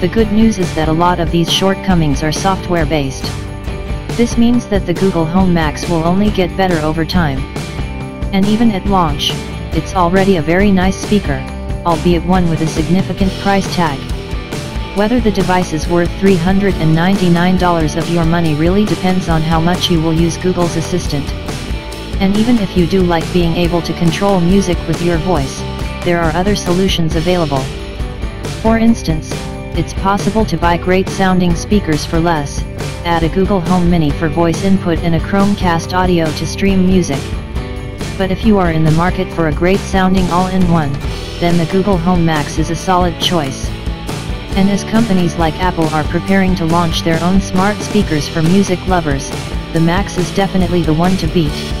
The good news is that a lot of these shortcomings are software-based. This means that the Google Home Max will only get better over time. And even at launch, it's already a very nice speaker, albeit one with a significant price tag. Whether the device is worth $399 of your money really depends on how much you will use Google's Assistant. And even if you do like being able to control music with your voice, there are other solutions available. For instance, it's possible to buy great-sounding speakers for less, add a Google Home Mini for voice input and a Chromecast Audio to stream music. But if you are in the market for a great-sounding all-in-one, then the Google Home Max is a solid choice. And as companies like Apple are preparing to launch their own smart speakers for music lovers, the Max is definitely the one to beat.